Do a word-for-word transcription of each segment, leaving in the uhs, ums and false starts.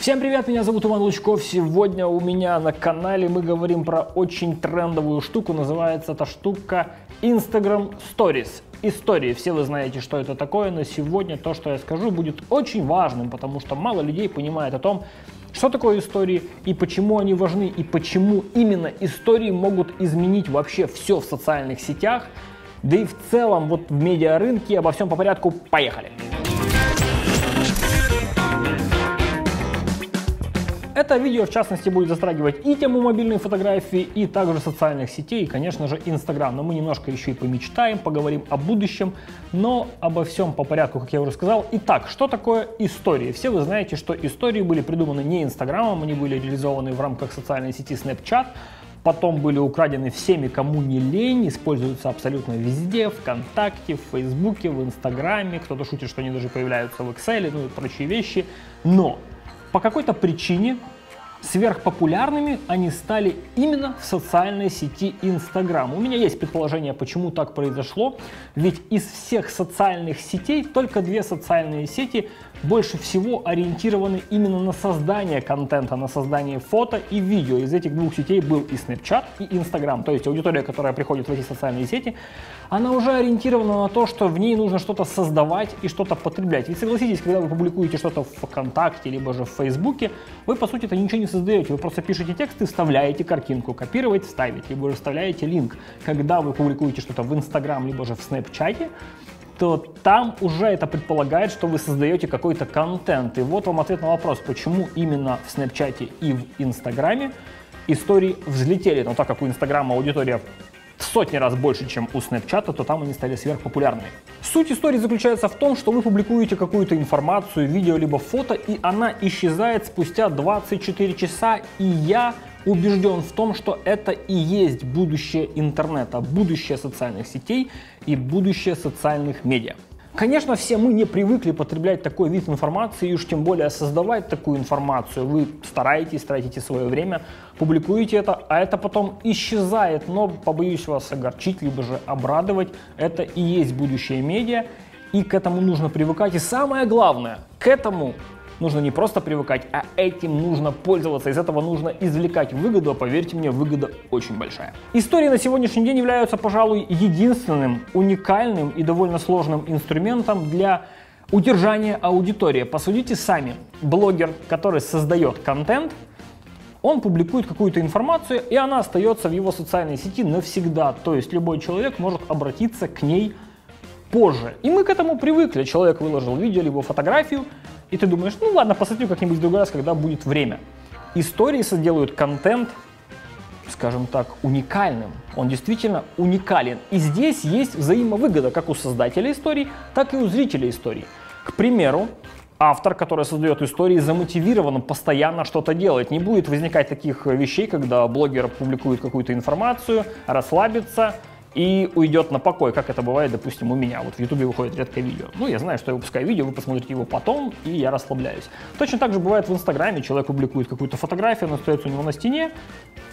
Всем привет, меня зовут Иван Лучков. Сегодня у меня на канале мы говорим про очень трендовую штуку. Называется эта штука Instagram Stories. Истории. Все вы знаете, что это такое, но сегодня то, что я скажу, будет очень важным, потому что мало людей понимает о том, что такое истории и почему они важны, и почему именно истории могут изменить вообще все в социальных сетях, да и в целом вот в медиарынке. Обо всем по порядку. Поехали! Это видео, в частности, будет затрагивать и тему мобильной фотографии, и также социальных сетей, и, конечно же, Instagram. Но мы немножко еще и помечтаем, поговорим о будущем, но обо всем по порядку, как я уже сказал. Итак, что такое истории? Все вы знаете, что истории были придуманы не Инстаграмом, они были реализованы в рамках социальной сети Snapchat, потом были украдены всеми, кому не лень, используются абсолютно везде, ВКонтакте, в Фейсбуке, в Инстаграме, кто-то шутит, что они даже появляются в Excel, ну и прочие вещи, но... По какой-то причине сверхпопулярными они стали именно в социальной сети Instagram. У меня есть предположение, почему так произошло, ведь из всех социальных сетей только две социальные сети больше всего ориентированы именно на создание контента, на создание фото и видео. Из этих двух сетей был и Snapchat, и Instagram. То есть аудитория, которая приходит в эти социальные сети, она уже ориентирована на то, что в ней нужно что-то создавать и что-то потреблять. Ведь согласитесь, когда вы публикуете что-то в ВКонтакте, либо же в Фейсбуке, вы, по сути-то, ничего не создаете. Вы просто пишете текст и вставляете картинку. Копировать, вставить, либо же вставляете линк. Когда вы публикуете что-то в Instagram, либо же в Snapchat, то там уже это предполагает, что вы создаете какой-то контент. И вот вам ответ на вопрос, почему именно в Snapchat и в Инстаграме истории взлетели. Но так как у Инстаграма аудитория в сотни раз больше, чем у Snapchat, то там они стали сверхпопулярными. Суть истории заключается в том, что вы публикуете какую-то информацию, видео либо фото, и она исчезает спустя двадцать четыре часа, и я... убежден в том, что это и есть будущее интернета, будущее социальных сетей и будущее социальных медиа. Конечно, все мы не привыкли потреблять такой вид информации, и уж тем более создавать такую информацию. Вы стараетесь, тратите свое время, публикуете это, а это потом исчезает, но, побоюсь вас огорчить, либо же обрадовать, это и есть будущее медиа, и к этому нужно привыкать. И самое главное, к этому нужно не просто привыкать, а этим нужно пользоваться, из этого нужно извлекать выгоду, а поверьте мне, выгода очень большая. Истории на сегодняшний день являются, пожалуй, единственным, уникальным и довольно сложным инструментом для удержания аудитории. Посудите сами, блогер, который создает контент, он публикует какую-то информацию, и она остается в его социальной сети навсегда, то есть любой человек может обратиться к ней позже. И мы к этому привыкли, человек выложил видео, либо фотографию, и ты думаешь, ну ладно, посмотрю как-нибудь в другой раз, когда будет время. Истории соделают контент, скажем так, уникальным. Он действительно уникален. И здесь есть взаимовыгода как у создателя истории, так и у зрителя истории. К примеру, автор, который создает истории, замотивирован постоянно что-то делать. Не будет возникать таких вещей, когда блогер публикует какую-то информацию, расслабится и уйдет на покой, как это бывает, допустим, у меня. Вот в Ютубе выходит редкое видео. Ну, я знаю, что я выпускаю видео, вы посмотрите его потом, и я расслабляюсь. Точно так же бывает в Инстаграме. Человек публикует какую-то фотографию, она остается у него на стене,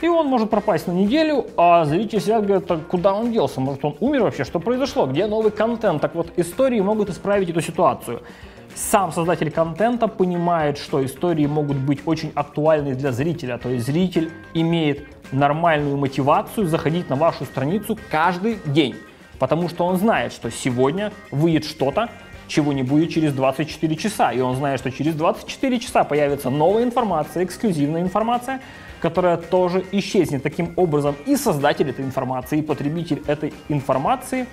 и он может пропасть на неделю, а зрители сидят, говорят, а куда он делся? Может, он умер вообще? Что произошло? Где новый контент? Так вот, истории могут исправить эту ситуацию. Сам создатель контента понимает, что истории могут быть очень актуальны для зрителя, то есть зритель имеет нормальную мотивацию заходить на вашу страницу каждый день, потому что он знает, что сегодня выйдет что-то, чего не будет через двадцать четыре часа, и он знает, что через двадцать четыре часа появится новая информация, эксклюзивная информация, которая тоже исчезнет. Таким образом, и создатель этой информации, и потребитель этой информации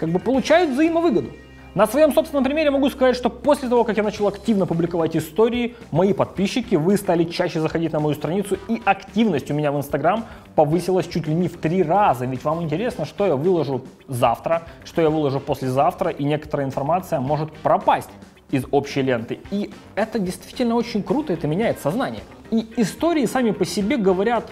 как бы получают взаимовыгоду. На своем собственном примере могу сказать, что после того, как я начал активно публиковать истории, мои подписчики, вы стали чаще заходить на мою страницу, и активность у меня в Инстаграм повысилась чуть ли не в три раза, ведь вам интересно, что я выложу завтра, что я выложу послезавтра, и некоторая информация может пропасть из общей ленты. И это действительно очень круто, это меняет сознание. И истории сами по себе говорят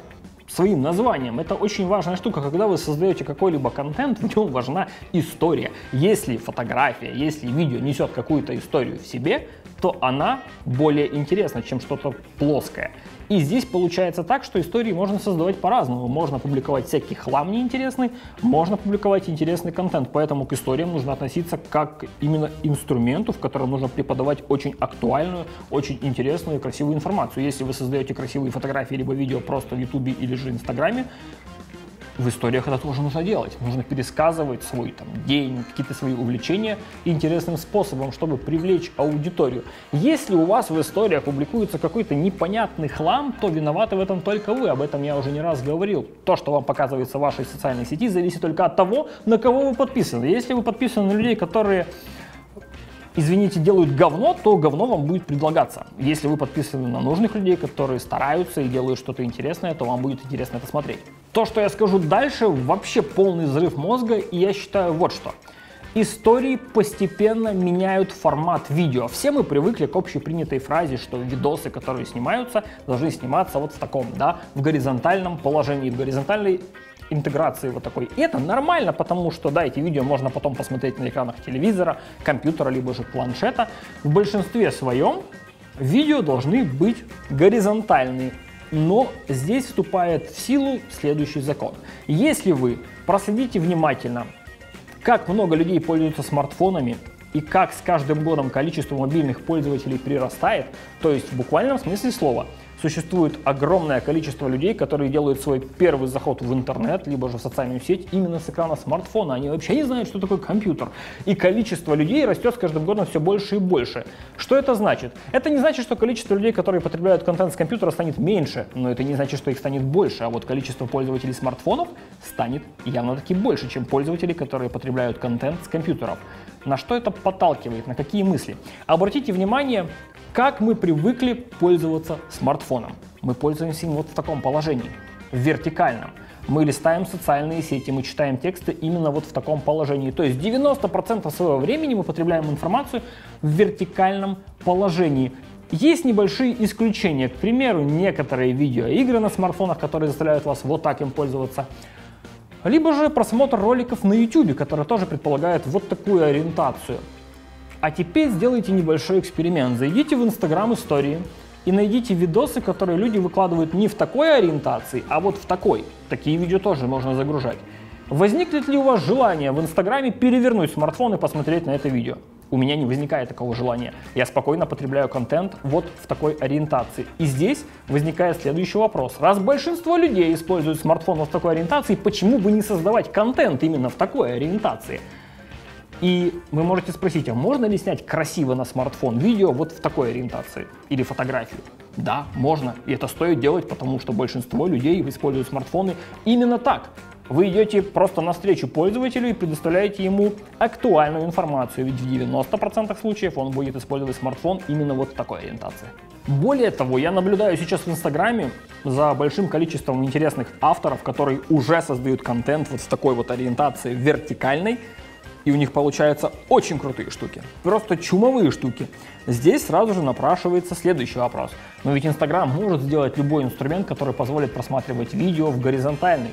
своим названием. Это очень важная штука. Когда вы создаете какой-либо контент, в нем важна история. Если фотография, если видео несет какую-то историю в себе, то она более интересна, чем что-то плоское. И здесь получается так, что истории можно создавать по-разному. Можно публиковать всякий хлам неинтересный, можно публиковать интересный контент. Поэтому к историям нужно относиться как именно инструменту, в котором нужно преподавать очень актуальную, очень интересную и красивую информацию. Если вы создаете красивые фотографии либо видео просто в YouTube или же Инстаграме, в историях это тоже нужно делать. Нужно пересказывать свой там, день, какие-то свои увлечения интересным способом, чтобы привлечь аудиторию. Если у вас в историях публикуется какой-то непонятный хлам, то виноваты в этом только вы. Об этом я уже не раз говорил. То, что вам показывается в вашей социальной сети, зависит только от того, на кого вы подписаны. Если вы подписаны на людей, которые... извините, делают говно, то говно вам будет предлагаться. Если вы подписаны на нужных людей, которые стараются и делают что-то интересное, то вам будет интересно это смотреть. То, что я скажу дальше, вообще полный взрыв мозга, и я считаю вот что. Истории постепенно меняют формат видео. Все мы привыкли к общепринятой фразе, что видосы, которые снимаются, должны сниматься вот в таком, да, в горизонтальном положении, в горизонтальной интеграции вот такой. И это нормально, потому что, да, эти видео можно потом посмотреть на экранах телевизора, компьютера, либо же планшета. В большинстве своем видео должны быть горизонтальные. Но здесь вступает в силу следующий закон. Если вы проследите внимательно, как много людей пользуются смартфонами, и как с каждым годом количество мобильных пользователей прирастает, то есть в буквальном смысле слова, существует огромное количество людей, которые делают свой первый заход в интернет, либо же в социальную сеть именно с экрана смартфона. Они вообще не знают, что такое компьютер. И количество людей растет с каждым годом все больше и больше. Что это значит? Это не значит, что количество людей, которые потребляют контент с компьютера, станет меньше, но это не значит, что их станет больше. А вот количество пользователей смартфонов станет явно-таки больше, чем пользователей, которые потребляют контент с компьютеров. На что это подталкивает? На какие мысли? Обратите внимание, как мы привыкли пользоваться смартфоном. Мы пользуемся им вот в таком положении, в вертикальном. Мы листаем социальные сети, мы читаем тексты именно вот в таком положении. То есть девяносто процентов своего времени мы потребляем информацию в вертикальном положении. Есть небольшие исключения. К примеру, некоторые видеоигры на смартфонах, которые заставляют вас вот так им пользоваться. Либо же просмотр роликов на YouTube, который тоже предполагает вот такую ориентацию. А теперь сделайте небольшой эксперимент. Зайдите в Instagram Stories и найдите видосы, которые люди выкладывают не в такой ориентации, а вот в такой. Такие видео тоже можно загружать. Возникнет ли у вас желание в Инстаграме перевернуть смартфон и посмотреть на это видео? У меня не возникает такого желания. Я спокойно потребляю контент вот в такой ориентации. И здесь возникает следующий вопрос. Раз большинство людей используют смартфон в такой ориентации, почему бы не создавать контент именно в такой ориентации? И вы можете спросить, а можно ли снять красиво на смартфон видео вот в такой ориентации или фотографию? Да, можно. И это стоит делать, потому что большинство людей используют смартфоны именно так. Вы идете просто навстречу пользователю и предоставляете ему актуальную информацию, ведь в девяноста процентах случаев он будет использовать смартфон именно вот в такой ориентации. Более того, я наблюдаю сейчас в Инстаграме за большим количеством интересных авторов, которые уже создают контент вот с такой вот ориентации вертикальной, и у них получаются очень крутые штуки, просто чумовые штуки. Здесь сразу же напрашивается следующий вопрос. Но ведь Инстаграм может сделать любой инструмент, который позволит просматривать видео в горизонтальной.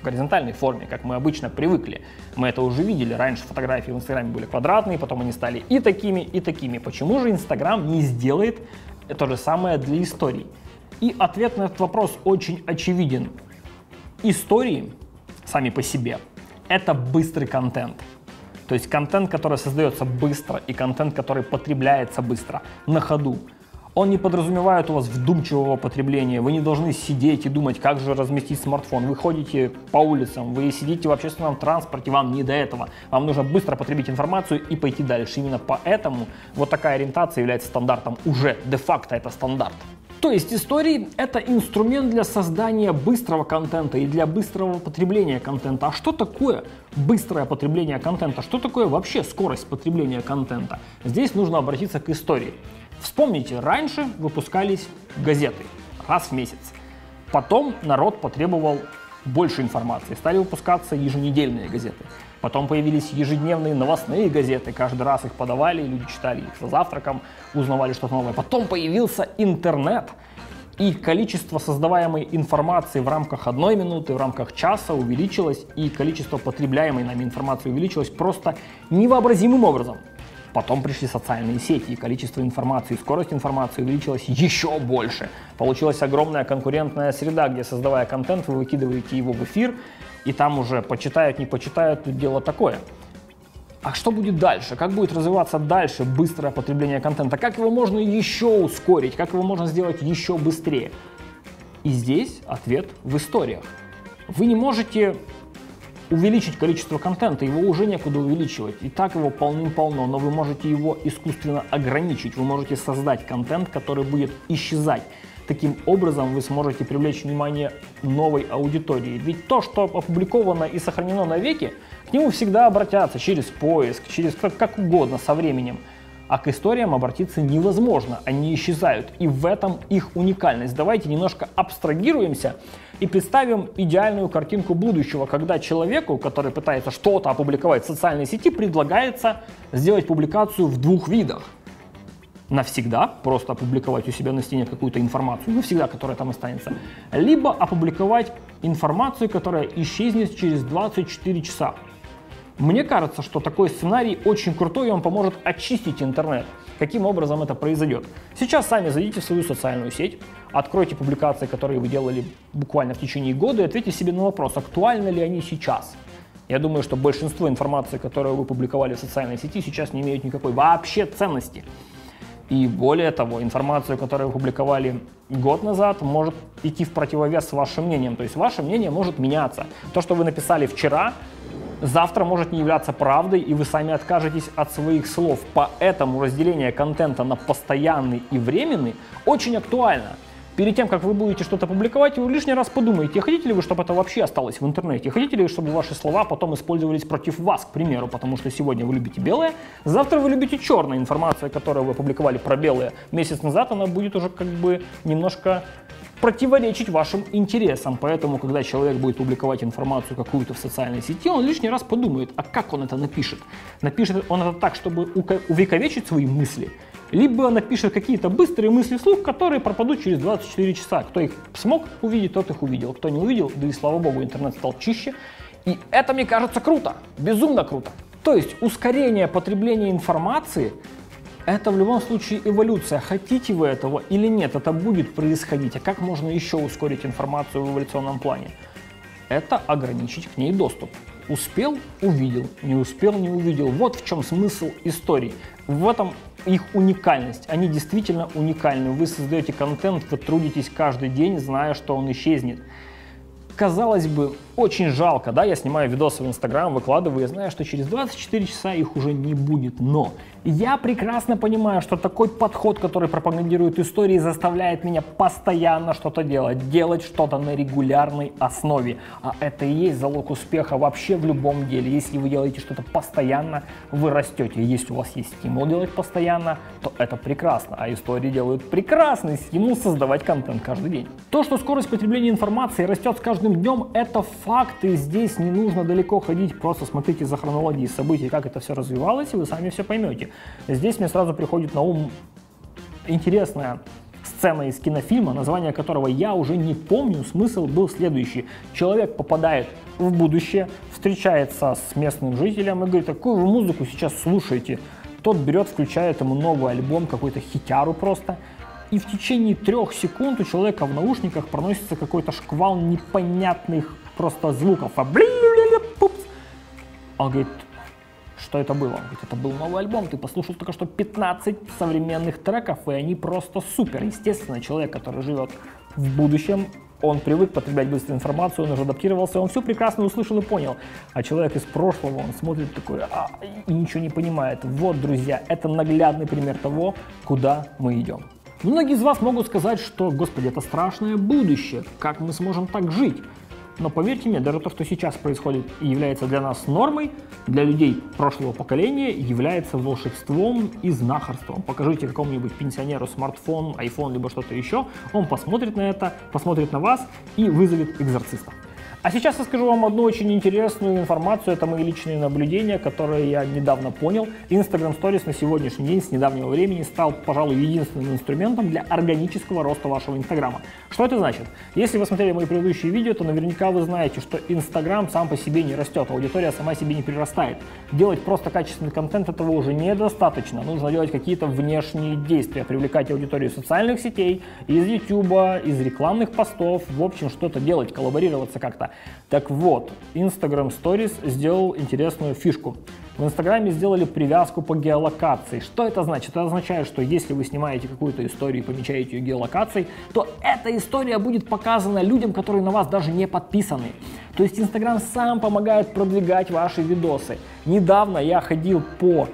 В горизонтальной форме, как мы обычно привыкли. Мы это уже видели. Раньше фотографии в Инстаграме были квадратные, потом они стали и такими, и такими. Почему же Инстаграм не сделает то же самое для историй? И ответ на этот вопрос очень очевиден. Истории сами по себе — это быстрый контент. То есть контент, который создается быстро, и контент, который потребляется быстро, на ходу. Он не подразумевает у вас вдумчивого потребления, вы не должны сидеть и думать, как же разместить смартфон. Вы ходите по улицам, вы сидите в общественном транспорте, вам не до этого. Вам нужно быстро потребить информацию и пойти дальше. Именно поэтому вот такая ориентация является стандартом уже, де-факто это стандарт. То есть истории — это инструмент для создания быстрого контента и для быстрого потребления контента. А что такое быстрое потребление контента? Что такое вообще скорость потребления контента? Здесь нужно обратиться к истории. Вспомните, раньше выпускались газеты раз в месяц. Потом народ потребовал больше информации. Стали выпускаться еженедельные газеты. Потом появились ежедневные новостные газеты. Каждый раз их подавали, люди читали их за завтраком, узнавали что-то новое. Потом появился интернет. И количество создаваемой информации в рамках одной минуты, в рамках часа увеличилось. И количество потребляемой нами информации увеличилось просто невообразимым образом. Потом пришли социальные сети, и количество информации, и скорость информации увеличилась еще больше. Получилась огромная конкурентная среда, где, создавая контент, вы выкидываете его в эфир, и там уже почитают, не почитают, тут дело такое. А что будет дальше? Как будет развиваться дальше быстрое потребление контента? Как его можно еще ускорить? Как его можно сделать еще быстрее? И здесь ответ в историях. Вы не можете увеличить количество контента, его уже некуда увеличивать. И так его полным-полно, но вы можете его искусственно ограничить. Вы можете создать контент, который будет исчезать. Таким образом вы сможете привлечь внимание новой аудитории. Ведь то, что опубликовано и сохранено навеки, к нему всегда обратятся через поиск, через как угодно со временем. А к историям обратиться невозможно, они исчезают, и в этом их уникальность. Давайте немножко абстрагируемся и представим идеальную картинку будущего, когда человеку, который пытается что-то опубликовать в социальной сети, предлагается сделать публикацию в двух видах. Навсегда просто опубликовать у себя на стене какую-то информацию, навсегда, которая там останется, либо опубликовать информацию, которая исчезнет через двадцать четыре часа. Мне кажется, что такой сценарий очень крутой, и он поможет очистить интернет. Каким образом это произойдет? Сейчас сами зайдите в свою социальную сеть, откройте публикации, которые вы делали буквально в течение года, и ответьте себе на вопрос, актуальны ли они сейчас. Я думаю, что большинство информации, которую вы публиковали в социальной сети, сейчас не имеют никакой вообще ценности. И более того, информацию, которую вы публиковали год назад, может идти в противовес с вашим мнением. То есть ваше мнение может меняться. То, что вы написали вчера, завтра может не являться правдой, и вы сами откажетесь от своих слов. Поэтому разделение контента на постоянный и временный очень актуально. Перед тем, как вы будете что-то публиковать, вы лишний раз подумаете, хотите ли вы, чтобы это вообще осталось в интернете, хотите ли вы, чтобы ваши слова потом использовались против вас, к примеру, потому что сегодня вы любите белое, завтра вы любите черное. Информация, которую вы опубликовали про белое месяц назад, она будет уже как бы немножко противоречить вашим интересам. Поэтому, когда человек будет публиковать информацию какую-то в социальной сети, он лишний раз подумает, а как он это напишет? Напишет он это так, чтобы увековечить свои мысли? Либо напишет какие-то быстрые мысли вслух, которые пропадут через двадцать четыре часа. Кто их смог увидеть, тот их увидел. Кто не увидел, да и слава богу, интернет стал чище. И это, мне кажется, круто. Безумно круто. То есть ускорение потребления информации – это в любом случае эволюция. Хотите вы этого или нет, это будет происходить. А как можно еще ускорить информацию в эволюционном плане? Это ограничить к ней доступ. Успел – увидел, не успел – не увидел. Вот в чем смысл историй. В этом их уникальность. Они действительно уникальны. Вы создаете контент, вы трудитесь каждый день, зная, что он исчезнет. Казалось бы, очень жалко, да, я снимаю видосы в Instagram, выкладываю, я знаю, что через двадцать четыре часа их уже не будет, но я прекрасно понимаю, что такой подход, который пропагандирует истории, заставляет меня постоянно что-то делать, делать что-то на регулярной основе, а это и есть залог успеха вообще в любом деле. Если вы делаете что-то постоянно, вы растете, если у вас есть стимул делать постоянно, то это прекрасно, а истории делают прекрасный стимул создавать контент каждый день. То, что скорость потребления информации растет с каждым днем, это факты, здесь не нужно далеко ходить, просто смотрите за хронологией событий, как это все развивалось, и вы сами все поймете. Здесь мне сразу приходит на ум интересная сцена из кинофильма, название которого я уже не помню, смысл был следующий. Человек попадает в будущее, встречается с местным жителем и говорит, какую вы музыку сейчас слушаете? Тот берет, включает ему новый альбом, какой-то хитяру просто. И в течение трех секунд у человека в наушниках проносится какой-то шквал непонятных просто звуков. А он говорит, что это было? Он говорит, это был новый альбом, ты послушал только что пятнадцать современных треков, и они просто супер. Естественно, человек, который живет в будущем, он привык потреблять быструю информацию, он уже адаптировался, он все прекрасно услышал и понял. А человек из прошлого, он смотрит такой, а, и ничего не понимает. Вот, друзья, это наглядный пример того, куда мы идем. Многие из вас могут сказать, что, господи, это страшное будущее, как мы сможем так жить? Но поверьте мне, даже то, что сейчас происходит и является для нас нормой, для людей прошлого поколения является волшебством и знахарством. Покажите какому-нибудь пенсионеру смартфон, iPhone, либо что-то еще, он посмотрит на это, посмотрит на вас и вызовет экзорциста. А сейчас я скажу вам одну очень интересную информацию, это мои личные наблюдения, которые я недавно понял. Instagram Stories на сегодняшний день, с недавнего времени, стал, пожалуй, единственным инструментом для органического роста вашего Инстаграма. Что это значит? Если вы смотрели мои предыдущие видео, то наверняка вы знаете, что Инстаграм сам по себе не растет, аудитория сама себе не прирастает. Делать просто качественный контент этого уже недостаточно, нужно делать какие-то внешние действия, привлекать аудиторию из социальных сетей, из YouTube, из рекламных постов, в общем, что-то делать, коллаборироваться как-то. Так вот, Instagram Stories сделал интересную фишку. В Инстаграме сделали привязку по геолокации. Что это значит? Это означает, что если вы снимаете какую-то историю и помечаете ее геолокацией, то эта история будет показана людям, которые на вас даже не подписаны. То есть Инстаграм сам помогает продвигать ваши видосы. Недавно я ходил по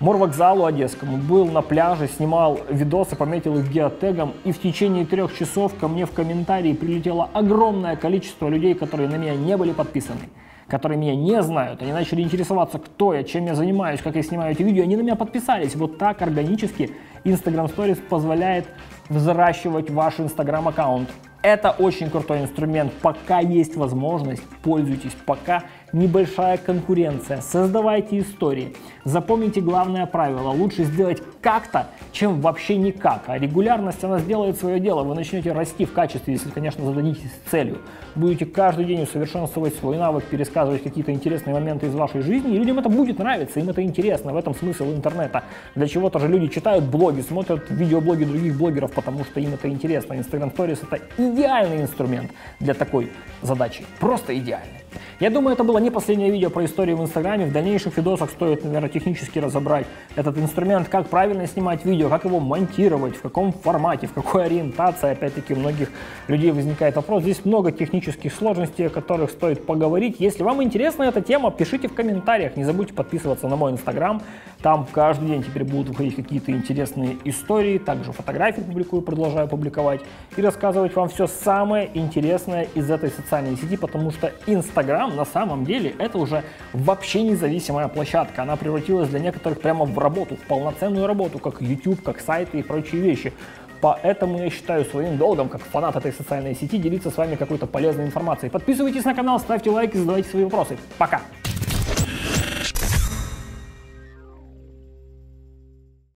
морвокзалу одесскому, был на пляже, снимал видосы, пометил их геотегом, и в течение трех часов ко мне в комментарии прилетело огромное количество людей, которые на меня не были подписаны, которые меня не знают, они начали интересоваться, кто я, чем я занимаюсь, как я снимаю эти видео, они на меня подписались. Вот так органически Instagram Stories позволяет взращивать ваш Instagram аккаунт. Это очень крутой инструмент, пока есть возможность, пользуйтесь, пока небольшая конкуренция, создавайте истории. Запомните главное правило, лучше сделать как-то, чем вообще никак, а регулярность она сделает свое дело, вы начнете расти в качестве, если, конечно, зададитесь целью. Будете каждый день усовершенствовать свой навык, пересказывать какие-то интересные моменты из вашей жизни, и людям это будет нравиться, им это интересно, в этом смысл интернета. Для чего-то же люди читают блоги, смотрят видеоблоги других блогеров, потому что им это интересно. Instagram Stories — это идеальный инструмент для такой задачи, просто идеальный. Я думаю, это было не последнее видео про историю в Инстаграме. В дальнейших видосах стоит, наверное, технически разобрать этот инструмент, как правильно снимать видео, как его монтировать, в каком формате, в какой ориентации. Опять-таки, у многих людей возникает вопрос. Здесь много технических сложностей, о которых стоит поговорить. Если вам интересна эта тема, пишите в комментариях. Не забудьте подписываться на мой Инстаграм. Там каждый день теперь будут выходить какие-то интересные истории. Также фотографии публикую, продолжаю публиковать. И рассказывать вам все самое интересное из этой социальной сети, потому что Инстаграм на самом деле это уже вообще независимая площадка. Она превратилась для некоторых прямо в работу, в полноценную работу, как YouTube, как сайты и прочие вещи. Поэтому я считаю своим долгом, как фанат этой социальной сети, делиться с вами какой-то полезной информацией. Подписывайтесь на канал, ставьте лайки, задавайте свои вопросы. Пока!